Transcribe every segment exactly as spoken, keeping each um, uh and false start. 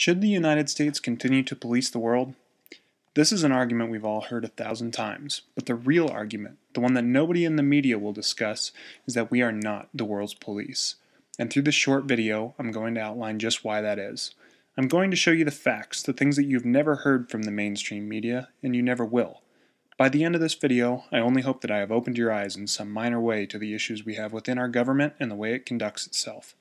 Should the United States continue to police the world? This is an argument we've all heard a thousand times, but the real argument, the one that nobody in the media will discuss, is that we are not the world's police. And through this short video, I'm going to outline just why that is. I'm going to show you the facts, the things that you've never heard from the mainstream media, and you never will. By the end of this video, I only hope that I have opened your eyes in some minor way to the issues we have within our government and the way it conducts itself.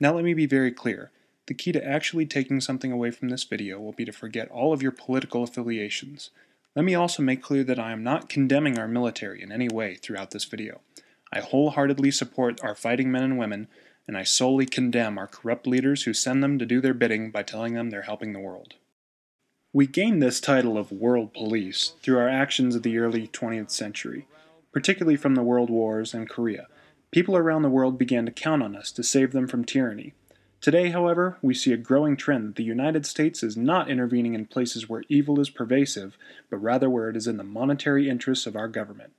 Now let me be very clear. The key to actually taking something away from this video will be to forget all of your political affiliations. Let me also make clear that I am not condemning our military in any way throughout this video. I wholeheartedly support our fighting men and women, and I solely condemn our corrupt leaders who send them to do their bidding by telling them they're helping the world. We gained this title of world police through our actions of the early twentieth century, particularly from the world wars and Korea. People around the world began to count on us to save them from tyranny. Today, however, we see a growing trend that the United States is not intervening in places where evil is pervasive, but rather where it is in the monetary interests of our government.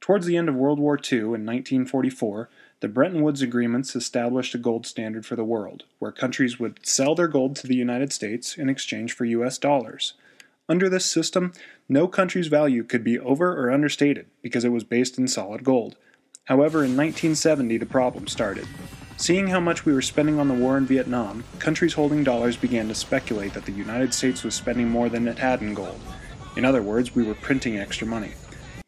Towards the end of World War Two in nineteen forty-four, the Bretton Woods Agreements established a gold standard for the world, where countries would sell their gold to the United States in exchange for U S dollars. Under this system, no country's value could be over or understated, because it was based in solid gold. However, in nineteen seventy, the problem started. Seeing how much we were spending on the war in Vietnam, countries holding dollars began to speculate that the United States was spending more than it had in gold. In other words, we were printing extra money.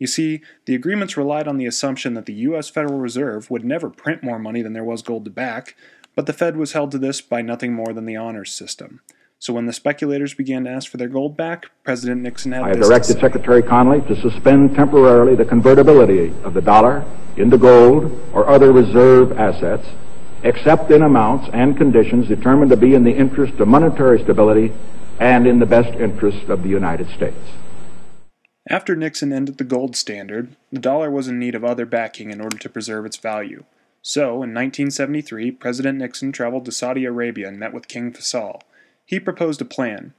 You see, the agreements relied on the assumption that the U S Federal Reserve would never print more money than there was gold to back, but the Fed was held to this by nothing more than the honors system. So when the speculators began to ask for their gold back, President Nixon had this to say. I have directed Secretary Connally to suspend temporarily the convertibility of the dollar into gold or other reserve assets, except in amounts and conditions determined to be in the interest of monetary stability and in the best interest of the United States. After Nixon ended the gold standard, the dollar was in need of other backing in order to preserve its value. So, in nineteen seventy-three, President Nixon traveled to Saudi Arabia and met with King Faisal. He proposed a plan.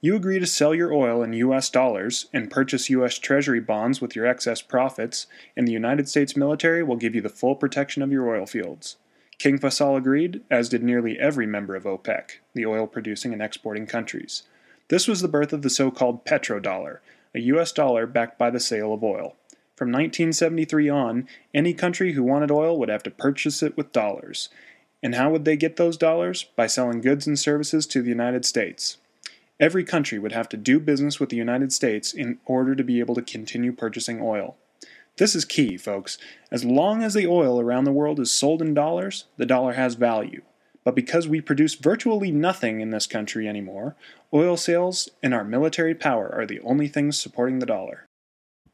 You agree to sell your oil in U S dollars and purchase U S Treasury bonds with your excess profits, and the United States military will give you the full protection of your oil fields. King Faisal agreed, as did nearly every member of OPEC, the oil-producing and exporting countries. This was the birth of the so-called petrodollar, a U S dollar backed by the sale of oil. From nineteen seventy-three on, any country who wanted oil would have to purchase it with dollars. And how would they get those dollars? By selling goods and services to the United States. Every country would have to do business with the United States in order to be able to continue purchasing oil. This is key, folks. As long as the oil around the world is sold in dollars, the dollar has value. But because we produce virtually nothing in this country anymore, oil sales and our military power are the only things supporting the dollar.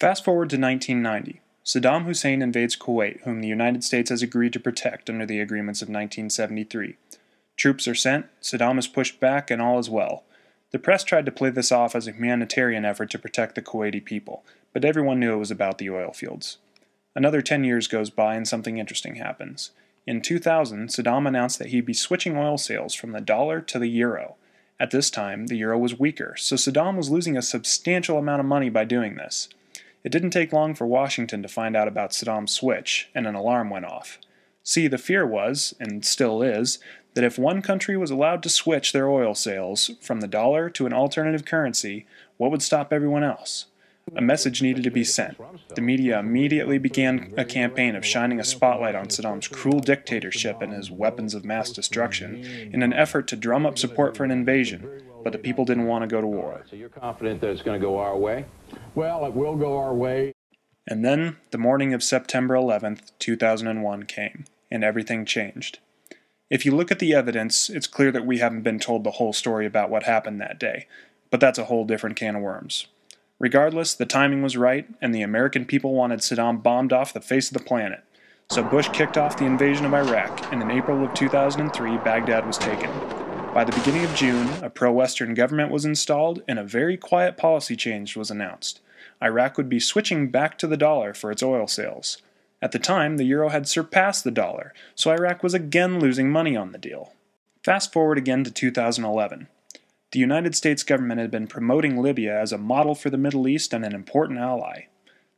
Fast forward to nineteen ninety. Saddam Hussein invades Kuwait, whom the United States has agreed to protect under the agreements of nineteen seventy-three. Troops are sent, Saddam is pushed back, and all is well. The press tried to play this off as a humanitarian effort to protect the Kuwaiti people, but everyone knew it was about the oil fields. Another ten years goes by and something interesting happens. In two thousand, Saddam announced that he'd be switching oil sales from the dollar to the euro. At this time, the euro was weaker, so Saddam was losing a substantial amount of money by doing this. It didn't take long for Washington to find out about Saddam's switch, and an alarm went off. See, the fear was, and still is, that if one country was allowed to switch their oil sales from the dollar to an alternative currency, what would stop everyone else? A message needed to be sent. The media immediately began a campaign of shining a spotlight on Saddam's cruel dictatorship and his weapons of mass destruction in an effort to drum up support for an invasion, but the people didn't want to go to war. Right, so you're confident that it's going to go our way? Well, it will go our way. And then, the morning of September eleventh, two thousand one came, and everything changed. If you look at the evidence, it's clear that we haven't been told the whole story about what happened that day, but that's a whole different can of worms. Regardless, the timing was right, and the American people wanted Saddam bombed off the face of the planet. So Bush kicked off the invasion of Iraq, and in April of two thousand three, Baghdad was taken. By the beginning of June, a pro-Western government was installed, and a very quiet policy change was announced. Iraq would be switching back to the dollar for its oil sales. At the time, the euro had surpassed the dollar, so Iraq was again losing money on the deal. Fast forward again to two thousand eleven. The United States government had been promoting Libya as a model for the Middle East and an important ally.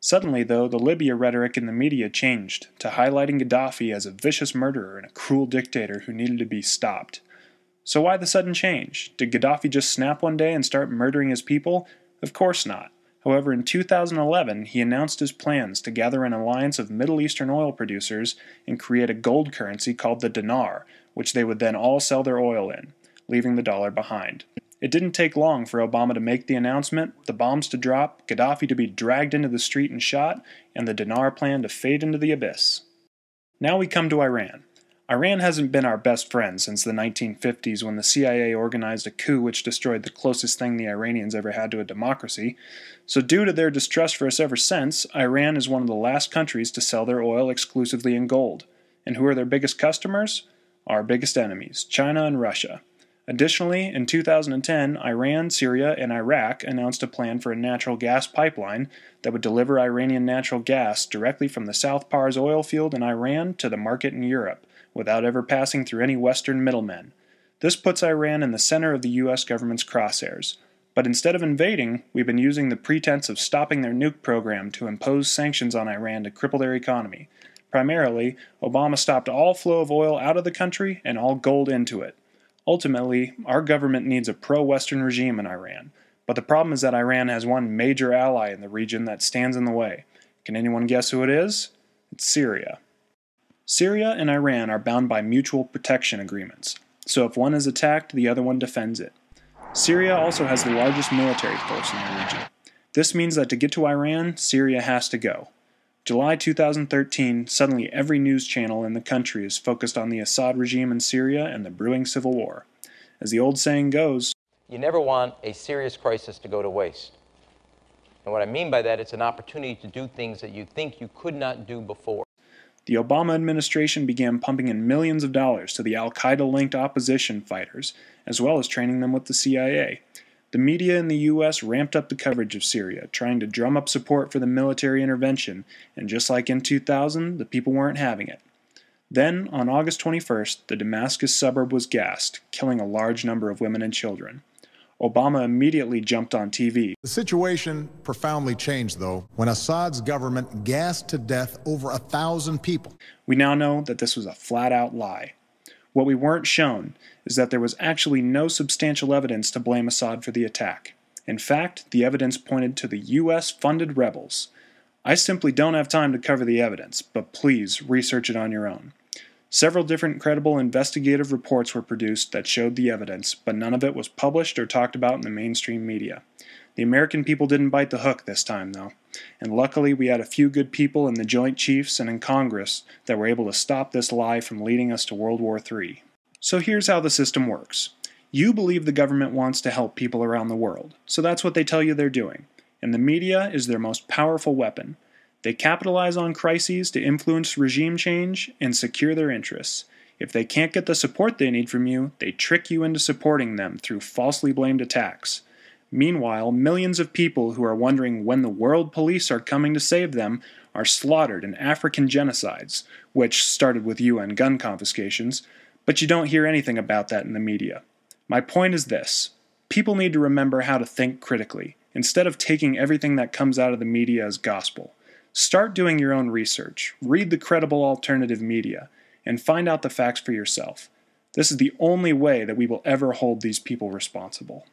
Suddenly, though, the Libya rhetoric in the media changed to highlighting Gaddafi as a vicious murderer and a cruel dictator who needed to be stopped. So why the sudden change? Did Gaddafi just snap one day and start murdering his people? Of course not. However, in two thousand eleven, he announced his plans to gather an alliance of Middle Eastern oil producers and create a gold currency called the dinar, which they would then all sell their oil in, leaving the dollar behind. It didn't take long for Obama to make the announcement, the bombs to drop, Gaddafi to be dragged into the street and shot, and the dinar plan to fade into the abyss. Now we come to Iran. Iran hasn't been our best friend since the nineteen fifties, when the C I A organized a coup which destroyed the closest thing the Iranians ever had to a democracy. So due to their distrust for us ever since, Iran is one of the last countries to sell their oil exclusively in gold. And who are their biggest customers? Our biggest enemies, China and Russia. Additionally, in two thousand ten, Iran, Syria, and Iraq announced a plan for a natural gas pipeline that would deliver Iranian natural gas directly from the South Pars oil field in Iran to the market in Europe, without ever passing through any Western middlemen. This puts Iran in the center of the U S government's crosshairs. But instead of invading, we've been using the pretense of stopping their nuke program to impose sanctions on Iran to cripple their economy. Primarily, Obama stopped all flow of oil out of the country and all gold into it. Ultimately, our government needs a pro-Western regime in Iran, but the problem is that Iran has one major ally in the region that stands in the way. Can anyone guess who it is? It's Syria. Syria and Iran are bound by mutual protection agreements, so if one is attacked, the other one defends it. Syria also has the largest military force in the region. This means that to get to Iran, Syria has to go. July two thousand thirteen, suddenly every news channel in the country is focused on the Assad regime in Syria and the brewing civil war. As the old saying goes, you never want a serious crisis to go to waste. And what I mean by that, it's an opportunity to do things that you think you could not do before. The Obama administration began pumping in millions of dollars to the al-Qaeda-linked opposition fighters, as well as training them with the C I A. The media in the U S ramped up the coverage of Syria, trying to drum up support for the military intervention, and just like in two thousand, the people weren't having it. Then, on August twenty-first, the Damascus suburb was gassed, killing a large number of women and children. Obama immediately jumped on T V. The situation profoundly changed, though, when Assad's government gassed to death over a thousand people. We now know that this was a flat-out lie. What we weren't shown is that there was actually no substantial evidence to blame Assad for the attack. In fact, the evidence pointed to the U S-funded rebels. I simply don't have time to cover the evidence, but please research it on your own. Several different credible investigative reports were produced that showed the evidence, but none of it was published or talked about in the mainstream media. The American people didn't bite the hook this time, though, and luckily we had a few good people in the Joint Chiefs and in Congress that were able to stop this lie from leading us to World War Three. So here's how the system works. You believe the government wants to help people around the world, so that's what they tell you they're doing, and the media is their most powerful weapon. They capitalize on crises to influence regime change and secure their interests. If they can't get the support they need from you, they trick you into supporting them through falsely blamed attacks. Meanwhile, millions of people who are wondering when the world police are coming to save them are slaughtered in African genocides, which started with U N gun confiscations, but you don't hear anything about that in the media. My point is this. People need to remember how to think critically, instead of taking everything that comes out of the media as gospel. Start doing your own research, read the credible alternative media, and find out the facts for yourself. This is the only way that we will ever hold these people responsible.